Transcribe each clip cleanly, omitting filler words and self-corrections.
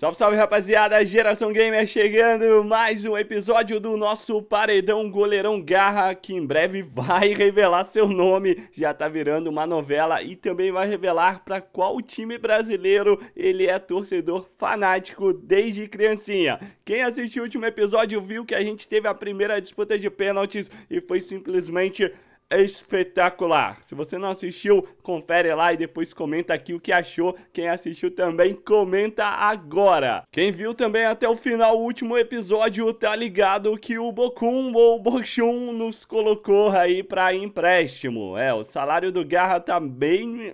Salve, salve, rapaziada, Geração Gamer chegando, mais um episódio do nosso Paredão Goleirão Garra, que em breve vai revelar seu nome, já tá virando uma novela e também vai revelar para qual time brasileiro ele é torcedor fanático desde criancinha. Quem assistiu o último episódio viu que a gente teve a primeira disputa de pênaltis e foi simplesmente espetacular. Se você não assistiu, confere lá e depois comenta aqui o que achou. Quem assistiu também, comenta agora. Quem viu também até o final o último episódio, tá ligado que o Bochum ou Bochum nos colocou aí pra empréstimo. É, o salário do Garra tá bem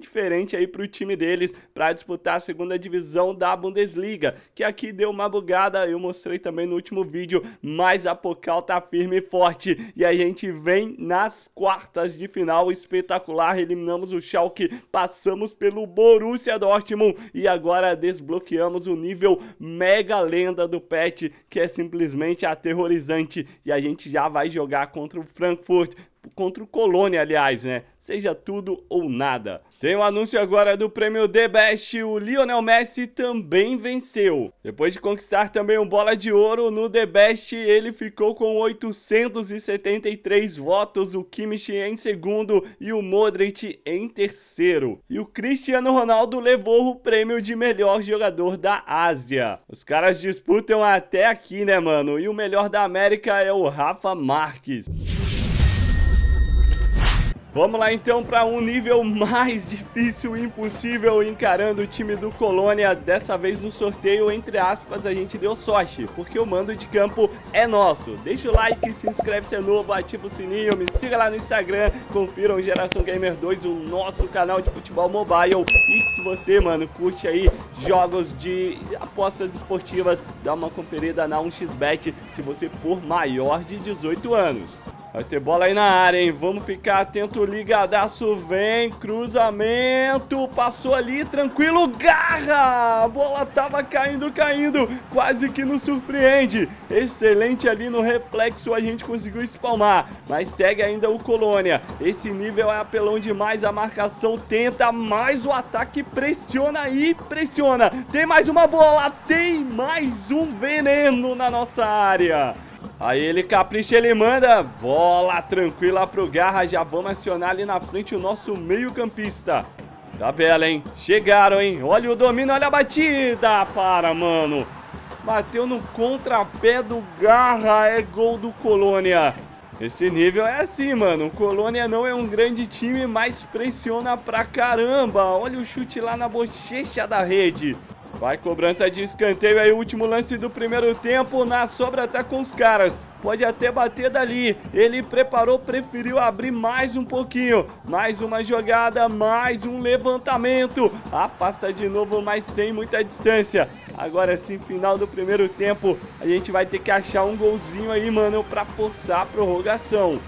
diferente aí pro time deles pra disputar a segunda divisão da Bundesliga, que aqui deu uma bugada, eu mostrei também no último vídeo, mas a Pokal tá firme e forte. E a gente vem nas quartas de final espetacular, eliminamos o Schalke, passamos pelo Borussia Dortmund e agora desbloqueamos o nível mega lenda do patch, que é simplesmente aterrorizante, e a gente já vai jogar contra o Frankfurt, contra o Colônia, aliás, né? Seja tudo ou nada. Tem um anúncio agora do prêmio The Best, o Lionel Messi também venceu. Depois de conquistar também o Bola de Ouro no The Best, ele ficou com 873 votos, o Kimmich em segundo e o Modric em terceiro. E o Cristiano Ronaldo levou o prêmio de melhor jogador da Ásia. Os caras disputam até aqui, né, mano? E o melhor da América é o Rafa Marques. Vamos lá então para um nível mais difícil e impossível, encarando o time do Colônia. Dessa vez no sorteio, entre aspas, a gente deu sorte, porque o mando de campo é nosso. Deixa o like, se inscreve se é novo, ativa o sininho, me siga lá no Instagram, confiram Geração Gamer 2, o nosso canal de futebol mobile. E se você, mano, curte aí jogos de apostas esportivas, dá uma conferida na 1xbet se você for maior de 18 anos. Vai ter bola aí na área, hein? Vamos ficar atento, ligadaço, vem, cruzamento, passou ali, tranquilo, Garra! A bola tava caindo, quase que nos surpreende. Excelente ali no reflexo, a gente conseguiu espalmar, mas segue ainda o Colônia. Esse nível é apelão demais, a marcação tenta, mas o ataque pressiona e pressiona. Tem mais uma bola, tem mais um veneno na nossa área. Aí ele capricha, ele manda, bola tranquila pro Garra, já vamos acionar ali na frente o nosso meio-campista. Tá bela, hein? Chegaram, hein? Olha o domínio, olha a batida, para, mano. Bateu no contrapé do Garra, é gol do Colônia. Esse nível é assim, mano, o Colônia não é um grande time, mas pressiona pra caramba. Olha o chute lá na bochecha da rede. Vai cobrança de escanteio aí, o último lance do primeiro tempo, na sobra tá com os caras, pode até bater dali, ele preparou, preferiu abrir mais um pouquinho, mais uma jogada, mais um levantamento, afasta de novo, mas sem muita distância. Agora sim, final do primeiro tempo, a gente vai ter que achar um golzinho aí, mano, pra forçar a prorrogação.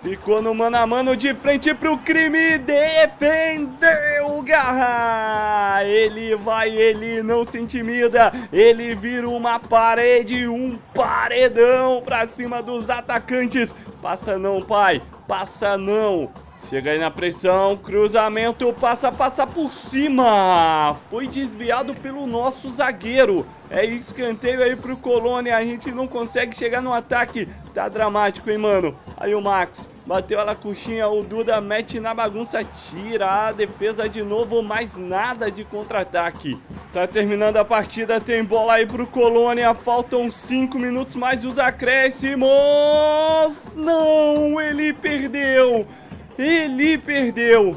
Ficou no mano a mano, de frente pro crime, defendeu o Garra, ele vai, ele não se intimida, ele vira uma parede, um paredão pra cima dos atacantes, passa não pai, passa não. Chega aí na pressão, cruzamento, passa por cima, foi desviado pelo nosso zagueiro. É escanteio aí pro Colônia, a gente não consegue chegar no ataque, tá dramático, hein, mano. Aí o Max, bateu ela coxinha, o Duda mete na bagunça, tira a defesa de novo, mas nada de contra-ataque. Tá terminando a partida, tem bola aí pro Colônia, faltam 5 minutos mais os acréscimos, não, ele perdeu. Ele perdeu.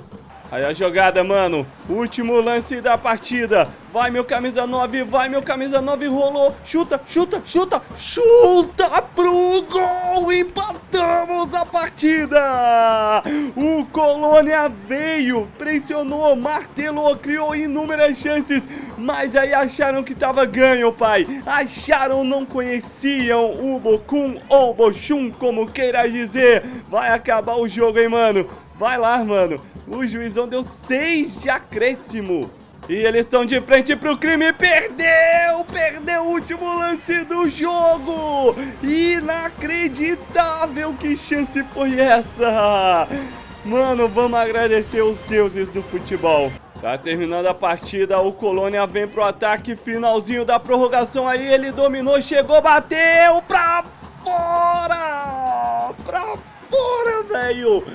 Aí a jogada, mano. Último lance da partida. Vai, meu camisa 9. Vai, meu camisa 9. Rolou. Chuta. Chuta pro gol. Empatamos a partida. O Colônia veio, pressionou, martelou, criou inúmeras chances. Mas aí acharam que tava ganho, pai. Acharam, não conheciam o Bochum ou Bochum, como queira dizer. Vai acabar o jogo, hein, mano. Vai lá, mano. O juizão deu 6 de acréscimo. E eles estão de frente pro crime. Perdeu o último lance do jogo. Inacreditável, que chance foi essa? Mano, vamos agradecer os deuses do futebol. Tá terminando a partida, o Colônia vem pro ataque, finalzinho da prorrogação aí, ele dominou, chegou, bateu, pra fora, velho.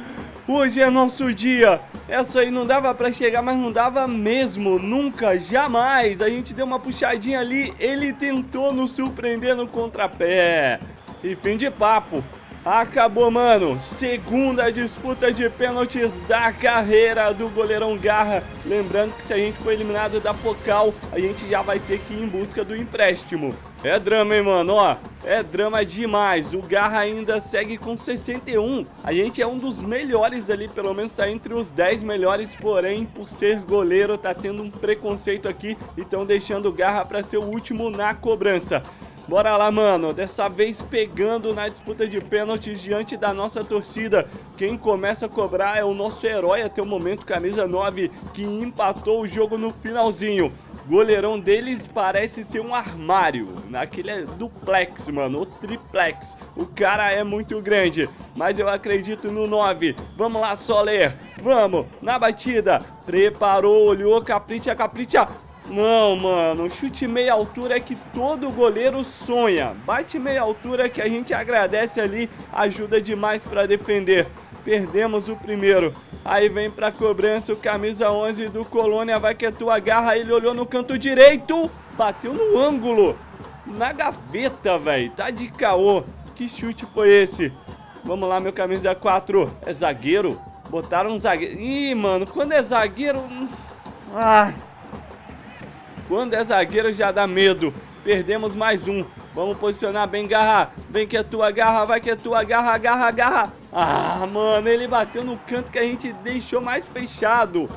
Hoje é nosso dia. Essa aí não dava pra chegar, mas não dava mesmo, nunca, jamais. A gente deu uma puxadinha ali, ele tentou nos surpreender no contrapé. E fim de papo. Acabou, mano. Segunda disputa de pênaltis da carreira do Goleirão Garra. Lembrando que se a gente for eliminado da Pokal, a gente já vai ter que ir em busca do empréstimo. É drama, hein, mano? Ó, é drama demais. O Garra ainda segue com 61. A gente é um dos melhores ali, pelo menos tá entre os 10 melhores, porém, por ser goleiro, tá tendo um preconceito aqui e estão deixando o Garra pra ser o último na cobrança. Bora lá, mano, dessa vez pegando na disputa de pênaltis diante da nossa torcida. Quem começa a cobrar é o nosso herói até o momento, camisa 9, que empatou o jogo no finalzinho. Goleirão deles parece ser um armário, naquele é duplex, mano, ou triplex. O cara é muito grande, mas eu acredito no 9. Vamos lá, Soler, vamos, na batida, preparou, olhou, capricha, capricha. Não, mano, chute meia altura é que todo goleiro sonha. Bate meia altura que a gente agradece ali, ajuda demais pra defender. Perdemos o primeiro. Aí vem pra cobrança o camisa 11 do Colônia, vai que é tua, Garra. Ele olhou no canto direito, bateu no ângulo, na gaveta, velho. Tá de caô, que chute foi esse? Vamos lá, meu camisa 4, é zagueiro? Botaram um zagueiro. Ih, mano, quando é zagueiro... Ah... Quando é zagueiro já dá medo. Perdemos mais um. Vamos posicionar bem, Garra. Vem que é tua, Garra. Vai que é tua, Garra, Garra, Garra. Ah, mano, ele bateu no canto que a gente deixou mais fechado.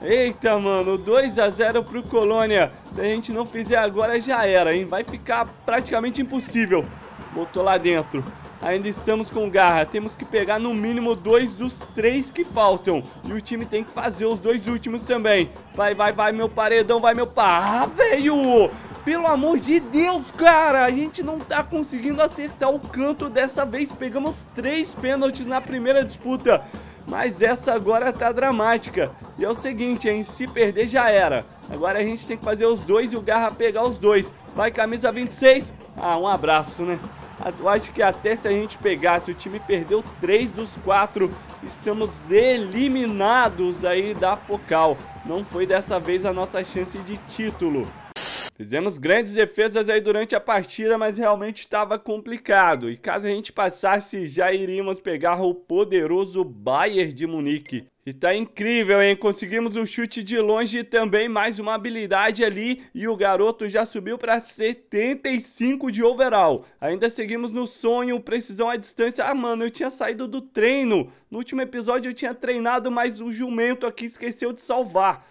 Eita, mano, 2x0 pro Colônia. Se a gente não fizer agora já era, hein. Vai ficar praticamente impossível. Botou lá dentro. Ainda estamos com Garra, temos que pegar no mínimo 2 dos 3 que faltam. E o time tem que fazer os 2 últimos também. Vai, vai, vai, meu paredão, vai, meu pá. Ah, velho! Pelo amor de Deus, cara! A gente não tá conseguindo acertar o canto dessa vez. Pegamos 3 pênaltis na primeira disputa. Mas essa agora tá dramática. E é o seguinte, hein? Se perder já era. Agora a gente tem que fazer os 2 e o Garra pegar os 2. Vai, camisa 26. Ah, um abraço, né? Eu acho que até se a gente pegasse, o time perdeu 3 dos 4. Estamos eliminados aí da Pokal. Não foi dessa vez a nossa chance de título. Fizemos grandes defesas aí durante a partida, mas realmente estava complicado. E caso a gente passasse, já iríamos pegar o poderoso Bayer de Munique. E tá incrível, hein? Conseguimos o chute de longe também, mais uma habilidade ali. E o garoto já subiu para 75 de overall. Ainda seguimos no sonho, precisão à distância. Ah, mano, eu tinha saído do treino. No último episódio eu tinha treinado, mas o jumento aqui esqueceu de salvar.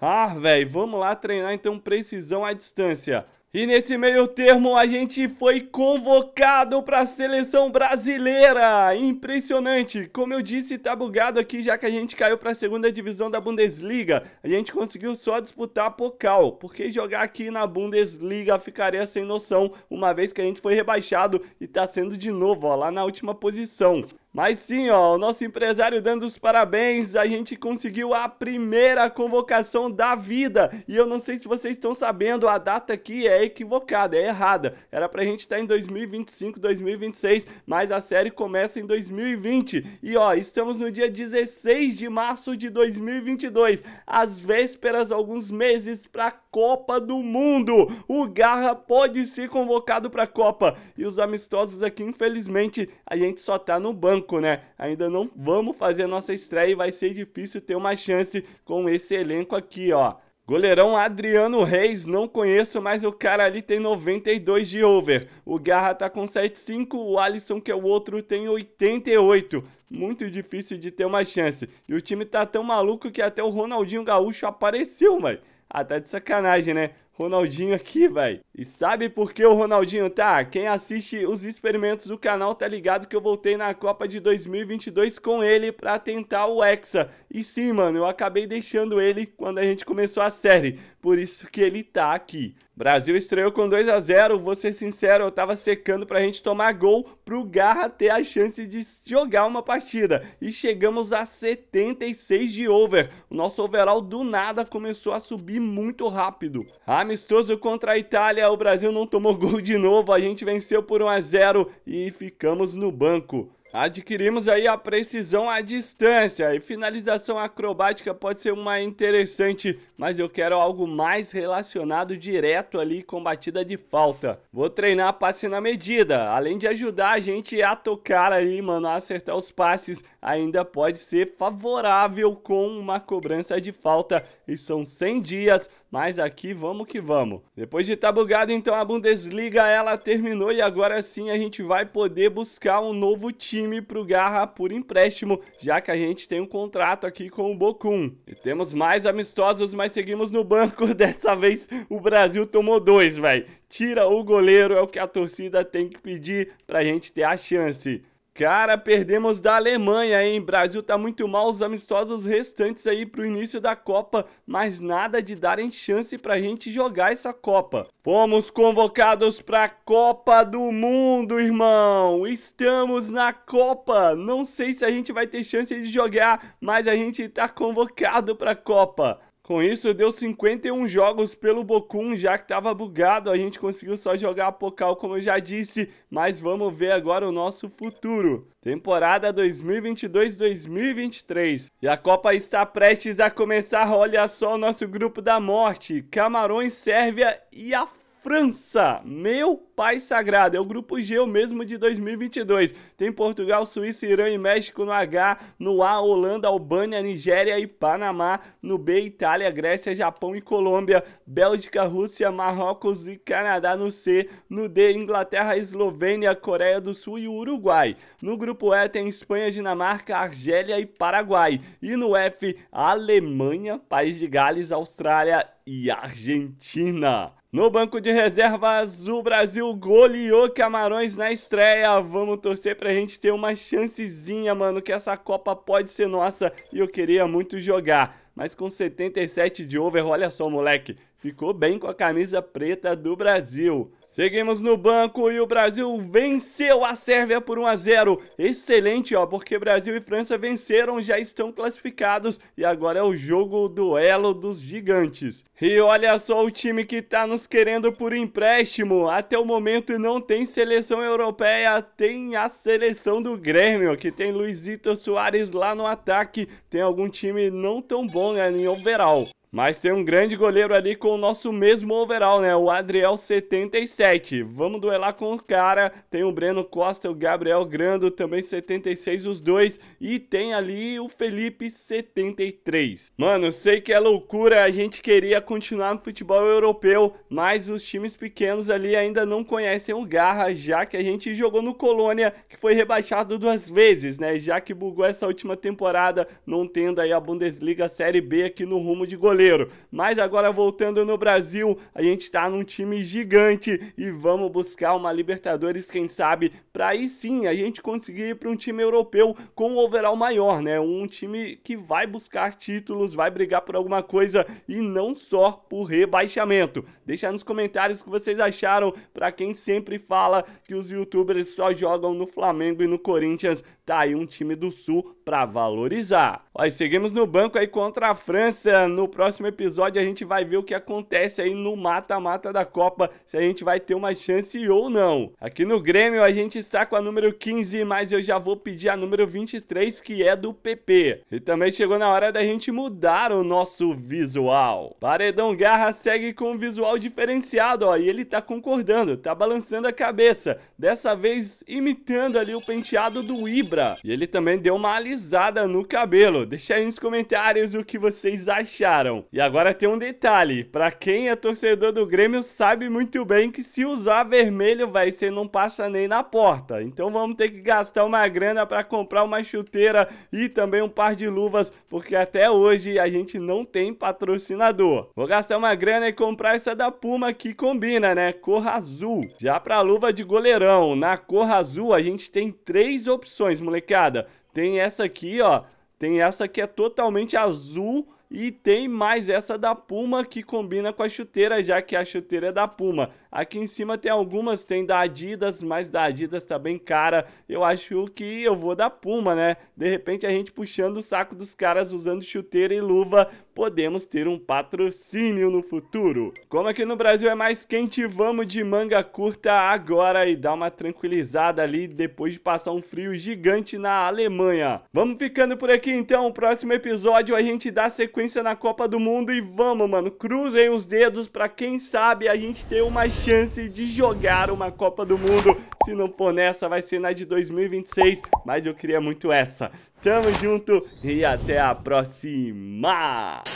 Ah, velho, vamos lá treinar então precisão à distância. E nesse meio termo a gente foi convocado para a seleção brasileira. Impressionante. Como eu disse, tá bugado aqui já que a gente caiu para a segunda divisão da Bundesliga. A gente conseguiu só disputar a Pokal, porque jogar aqui na Bundesliga ficaria sem noção, uma vez que a gente foi rebaixado e tá sendo de novo, ó, lá na última posição. Mas sim, ó, o nosso empresário dando os parabéns, a gente conseguiu a primeira convocação da vida. E eu não sei se vocês estão sabendo, a data aqui é equivocada, é errada. Era pra gente estar em 2025, 2026, mas a série começa em 2020. E ó, estamos no dia 16 de março de 2022, às vésperas, alguns meses pra Copa do Mundo. O Garra pode ser convocado pra Copa. E os amistosos aqui, infelizmente, a gente só tá no banco, né? Ainda não vamos fazer a nossa estreia e vai ser difícil ter uma chance com esse elenco aqui, ó. Goleirão Adriano Reis, não conheço, mas o cara ali tem 92 de over. O Garra tá com 75, o Alisson, que é o outro, tem 88. Muito difícil de ter uma chance. E o time tá tão maluco que até o Ronaldinho Gaúcho apareceu, mano. Ah, tá de sacanagem, né? Ronaldinho aqui, velho. E sabe por que o Ronaldinho tá? Quem assiste os experimentos do canal tá ligado que eu voltei na Copa de 2022 com ele pra tentar o Hexa. E sim, mano, eu acabei deixando ele quando a gente começou a série. por isso que ele tá aqui. Brasil estreou com 2 a 0, vou ser sincero, eu tava secando pra gente tomar gol, pro Garra ter a chance de jogar uma partida. E chegamos a 76 de over. O nosso overall do nada começou a subir muito rápido. Amistoso contra a Itália, o Brasil não tomou gol de novo, a gente venceu por 1 a 0 e ficamos no banco. Adquirimos aí a precisão à distância e finalização acrobática pode ser uma interessante, mas eu quero algo mais relacionado direto ali com batida de falta. Vou treinar passe na medida, além de ajudar a gente a tocar ali, mano, a acertar os passes, ainda pode ser favorável com uma cobrança de falta e são 100 dias, mas aqui vamos que vamos. Depois de estar bugado, então a Bundesliga ela terminou e agora sim a gente vai poder buscar um novo time para o Garra por empréstimo, já que a gente tem um contrato aqui com o Bochum. E temos mais amistosos, mas seguimos no banco. Dessa vez o Brasil tomou 2, velho. Tira o goleiro, é o que a torcida tem que pedir para a gente ter a chance. Cara, perdemos da Alemanha, hein? Brasil tá muito mal, os amistosos restantes aí pro início da Copa, mas nada de darem chance pra gente jogar essa Copa. Fomos convocados pra Copa do Mundo, irmão! Estamos na Copa! Não sei se a gente vai ter chance de jogar, mas a gente tá convocado pra Copa. Com isso, deu 51 jogos pelo Bochum, já que estava bugado, a gente conseguiu só jogar a Pokal, como eu já disse, mas vamos ver agora o nosso futuro. Temporada 2022-2023. E a Copa está prestes a começar, olha só o nosso grupo da morte, Camarões, Sérvia e a França, meu pai sagrado, é o grupo G o mesmo de 2022, tem Portugal, Suíça, Irã e México no H, no A, Holanda, Albânia, Nigéria e Panamá, no B, Itália, Grécia, Japão e Colômbia, Bélgica, Rússia, Marrocos e Canadá no C, no D, Inglaterra, Eslovênia, Coreia do Sul e Uruguai, no grupo E tem Espanha, Dinamarca, Argélia e Paraguai, e no F, Alemanha, País de Gales, Austrália e Argentina. No banco de reservas, o Brasil goleou Camarões na estreia. Vamos torcer pra gente ter uma chancezinha, mano, que essa Copa pode ser nossa e eu queria muito jogar. Mas com 77 de over, olha só, moleque, ficou bem com a camisa preta do Brasil. Seguimos no banco e o Brasil venceu a Sérvia por 1 a 0. Excelente, ó, porque Brasil e França venceram, já estão classificados e agora é o jogo, o duelo dos gigantes. E olha só o time que tá nos querendo por empréstimo. Até o momento não tem seleção europeia, tem a seleção do Grêmio, que tem Luizito Soares lá no ataque. Tem algum time não tão bom, né, em overall. Mas tem um grande goleiro ali com o nosso mesmo overall, né? O Adriel 77. Vamos duelar com o cara. Tem o Breno Costa, o Gabriel Grando, também 76 os dois. E tem ali o Felipe 73. Mano, sei que é loucura. A gente queria continuar no futebol europeu, mas os times pequenos ali ainda não conhecem o Garra, já que a gente jogou no Colônia, que foi rebaixado 2 vezes, né? Já que bugou essa última temporada, não tendo aí a Bundesliga Série B aqui no rumo de goleiro. Mas agora voltando no Brasil, a gente tá num time gigante e vamos buscar uma Libertadores, quem sabe, pra aí sim a gente conseguir ir pra um time europeu com um overall maior, né? Um time que vai buscar títulos, vai brigar por alguma coisa e não só por rebaixamento. Deixa nos comentários o que vocês acharam, pra quem sempre fala que os youtubers só jogam no Flamengo e no Corinthians, tá aí um time do Sul pra valorizar. Ó, e seguimos no banco aí contra a França. No próximo episódio a gente vai ver o que acontece aí no mata-mata da Copa, se a gente vai ter uma chance ou não. Aqui no Grêmio a gente está com a número 15, mas eu já vou pedir a número 23, que é do PP. E também chegou na hora da gente mudar o nosso visual. Paredão Garra segue com um visual diferenciado, ó, e ele tá concordando, tá balançando a cabeça, dessa vez imitando ali o penteado do Ibra. E ele também deu uma alisada no cabelo. Deixa aí nos comentários o que vocês acharam. E agora tem um detalhe, pra quem é torcedor do Grêmio sabe muito bem que se usar vermelho, véio, você não passa nem na porta. Então vamos ter que gastar uma grana pra comprar uma chuteira e também um par de luvas, porque até hoje a gente não tem patrocinador. Vou gastar uma grana e comprar essa da Puma que combina, né? Cor azul. Já pra luva de goleirão, na cor azul a gente tem 3 opções, molecada. Tem essa aqui, ó. Tem essa que é totalmente azul E tem mais essa da Puma, que combina com a chuteira, já que a chuteira é da Puma. Aqui em cima tem algumas, tem da Adidas, mas da Adidas tá bem cara. Eu acho que eu vou da Puma, né? De repente a gente puxando o saco dos caras usando chuteira e luva, podemos ter um patrocínio no futuro. Como aqui no Brasil é mais quente, vamos de manga curta agora e dar uma tranquilizada ali depois de passar um frio gigante na Alemanha. Vamos ficando por aqui então, no próximo episódio a gente dá sequência na Copa do Mundo e vamos, mano, cruzem os dedos pra quem sabe a gente ter uma chance de jogar uma Copa do Mundo. Se não for nessa, vai ser na de 2026, mas eu queria muito essa. Tamo junto e até a próxima!